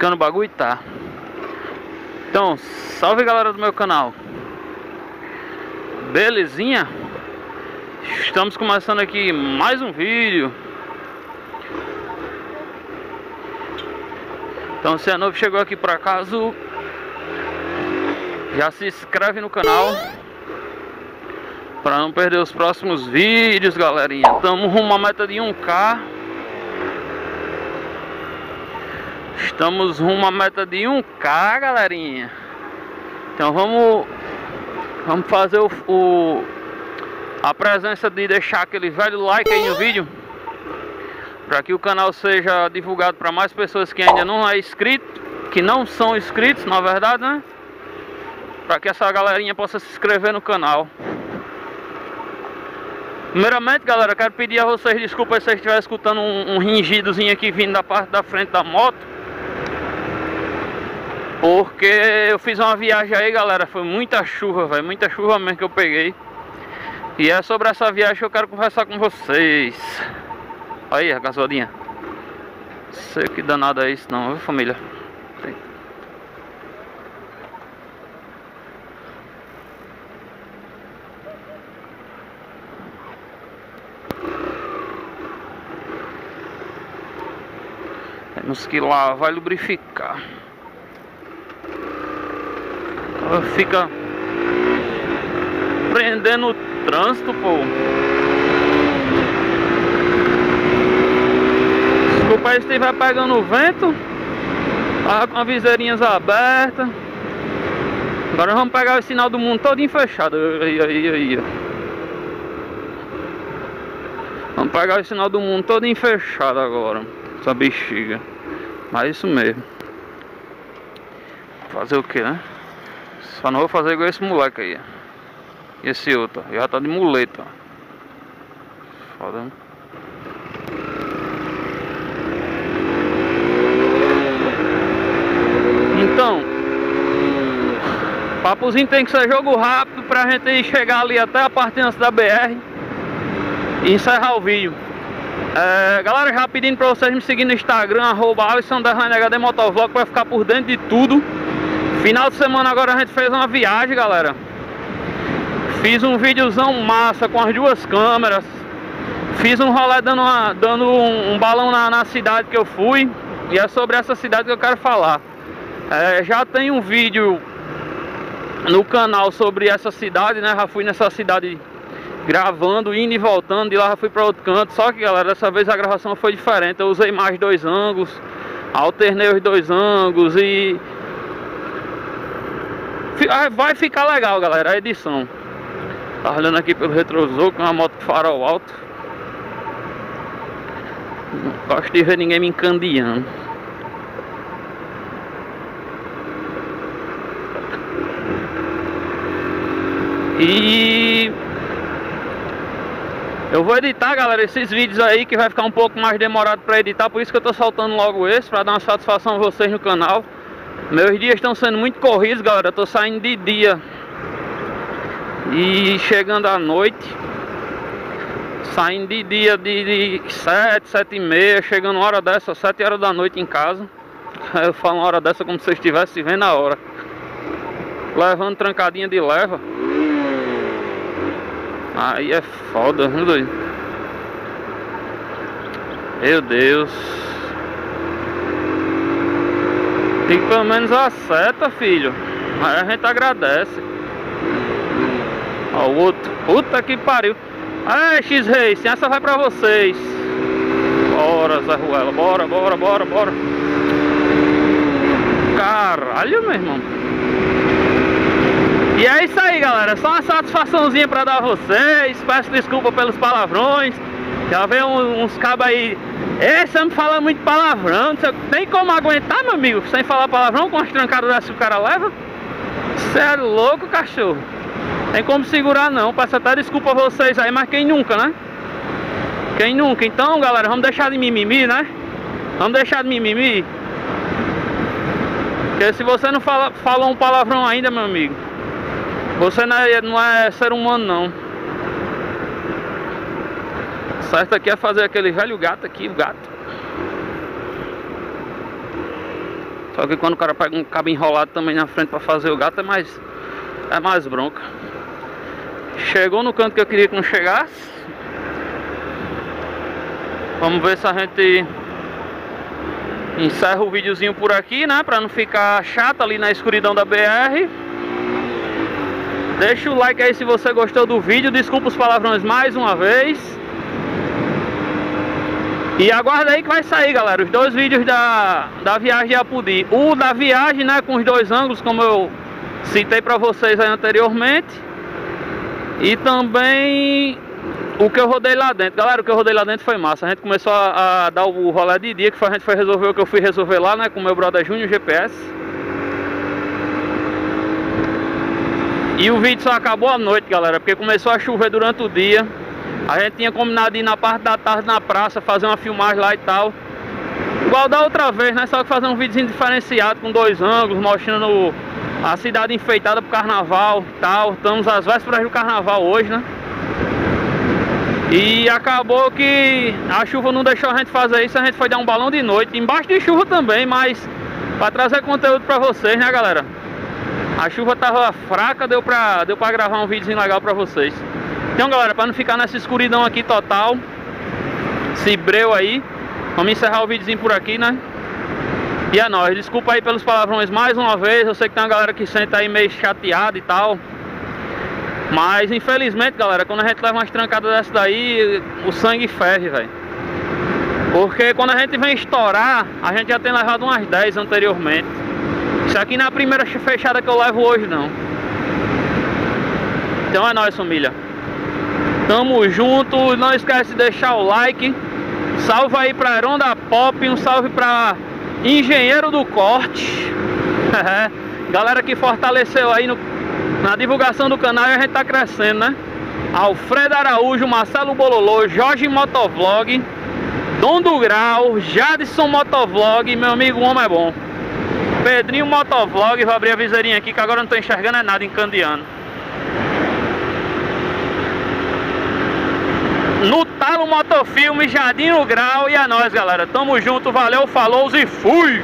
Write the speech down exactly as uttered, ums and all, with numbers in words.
piscando o bagulho, tá? Então, salve galera do meu canal. Belezinha? Estamos começando aqui mais um vídeo. Então, se é novo, chegou aqui por acaso, já se inscreve no canal para não perder os próximos vídeos, galerinha. Estamos rumo à meta de um K. Estamos rumo à meta de um K, galerinha. Então vamos Vamos fazer o, o a presença de deixar aquele velho like aí no vídeo, para que o canal seja divulgado para mais pessoas que ainda não é inscrito, que não são inscritos, na verdade, né? Para que essa galerinha possa se inscrever no canal. Primeiramente, galera, quero pedir a vocês desculpas se eu estiver escutando um, um ringidozinho aqui vindo da parte da frente da moto, porque eu fiz uma viagem aí, galera, foi muita chuva, velho, muita chuva mesmo que eu peguei. E é sobre essa viagem que eu quero conversar com vocês. Olha aí a caçadinha. Não sei que danado é isso não, viu, família? Temos que lá vai lubrificar. Ela fica prendendo o trânsito, pô. Desculpa aí se estiver pegando vento. Tava com as viseirinhas abertas. Agora vamos pegar o sinal do mundo todinho fechado. Aí, aí, aí. Vamos pegar o sinal do mundo todinho fechado agora. Essa bexiga. Mas isso mesmo. Fazer o que, né? Só não vou fazer igual esse moleque aí. Esse outro. Já tá de muleta. Foda, né? Então, papozinho tem que ser jogo rápido pra gente chegar ali até a parte antes da B R e encerrar o vídeo. É, galera, já pedindo pra vocês me seguir no Instagram, arroba hallyson underline H D motovlog, pra ficar por dentro de tudo. Final de semana agora a gente fez uma viagem, galera. Fiz um videozão massa com as duas câmeras. Fiz um rolê dando, uma, dando um, um balão na, na cidade que eu fui. E é sobre essa cidade que eu quero falar. É, já tem um vídeo no canal sobre essa cidade, né? Já fui nessa cidade gravando, indo e voltando. De lá já fui para outro canto. Só que, galera, dessa vez a gravação foi diferente. Eu usei mais dois ângulos. Alternei os dois ângulos e... vai ficar legal, galera, a edição. Tá olhando aqui pelo retrovisor com uma moto com farol alto. Não gosto de ver ninguém me encandeando. E eu vou editar, galera, esses vídeos aí, que vai ficar um pouco mais demorado pra editar. Por isso que eu tô soltando logo esse, pra dar uma satisfação a vocês no canal. Meus dias estão sendo muito corridos, galera. Eu tô saindo de dia e chegando à noite. Saindo de dia de sete, sete e meia, chegando uma hora dessa, sete horas da noite em casa. Eu falo uma hora dessa como se eu estivesse vendo a hora. Levando trancadinha de leva. Aí é foda, viu, doido? Meu Deus. Tem que pelo menos acerta, filho. Aí a gente agradece. Ó, o outro. Puta que pariu. Ai, X-Race, essa vai pra vocês. Bora, Zé Ruela. Bora, bora, bora, bora. Caralho, meu irmão. E é isso aí, galera. Só uma satisfaçãozinha pra dar a vocês. Peço desculpa pelos palavrões. Já veio uns cabos aí. Ei, você não fala muito palavrão, você tem como aguentar, meu amigo, sem falar palavrão com as trancadas dessas que o cara leva? Você é louco, cachorro. Tem como segurar não, peço até desculpa a vocês aí, mas quem nunca, né? Quem nunca? Então, galera, vamos deixar de mimimi, né? Vamos deixar de mimimi. Porque se você não fala, falou um palavrão ainda, meu amigo, você não é, não é ser humano não. Certo aqui é fazer aquele velho gato aqui, o gato. Só que quando o cara pega um cabo enrolado também na frente pra fazer o gato é mais, é mais bronca. Chegou no canto que eu queria que não chegasse. Vamos ver se a gente encerra o videozinho por aqui, né? Pra não ficar chato ali na escuridão da B R. Deixa o like aí se você gostou do vídeo. Desculpa os palavrões mais uma vez. E aguarda aí que vai sair, galera, os dois vídeos da, da viagem de Apodi. O da viagem, né, com os dois ângulos, como eu citei pra vocês aí anteriormente. E também o que eu rodei lá dentro. Galera, o que eu rodei lá dentro foi massa. A gente começou a, a dar o rolê de dia, que foi, a gente foi resolver o que eu fui resolver lá, né, com o meu brother Junior G P S. E o vídeo só acabou à noite, galera, porque começou a chover durante o dia. A gente tinha combinado ir na parte da tarde na praça, fazer uma filmagem lá e tal, igual da outra vez, né? Só que fazer um videozinho diferenciado com dois ângulos, mostrando a cidade enfeitada pro carnaval e tal. Estamos às vésperas do carnaval hoje, né? E acabou que a chuva não deixou a gente fazer isso. A gente foi dar um balão de noite, embaixo de chuva também, mas pra trazer conteúdo pra vocês, né, galera? A chuva tava fraca, deu pra, deu pra gravar um videozinho legal pra vocês. Então, galera, para não ficar nessa escuridão aqui total, esse breu aí, vamos encerrar o videozinho por aqui, né? E é nóis, desculpa aí pelos palavrões mais uma vez. Eu sei que tem uma galera que senta aí meio chateada e tal, mas infelizmente, galera, quando a gente leva umas trancadas dessa daí, o sangue ferve, velho. Porque quando a gente vem estourar, a gente já tem levado umas dez anteriormente. Isso aqui não é a primeira fechada que eu levo hoje, não. Então é nóis, família. Tamo junto, não esquece de deixar o like. Salve aí pra Ronda Pop, um salve pra Engenheiro do Corte. Galera que fortaleceu aí no, na divulgação do canal e a gente tá crescendo, né? Alfredo Araújo, Marcelo Bololô, Jorge Motovlog, Dom do Grau, Jadson Motovlog, meu amigo, o homem é bom. Pedrinho Motovlog, vou abrir a viseirinha aqui que agora não tô enxergando é nada em Candiano. No Talo Motofilme, Jardim no Grau. E é nóis, galera. Tamo junto, valeu, falou e fui!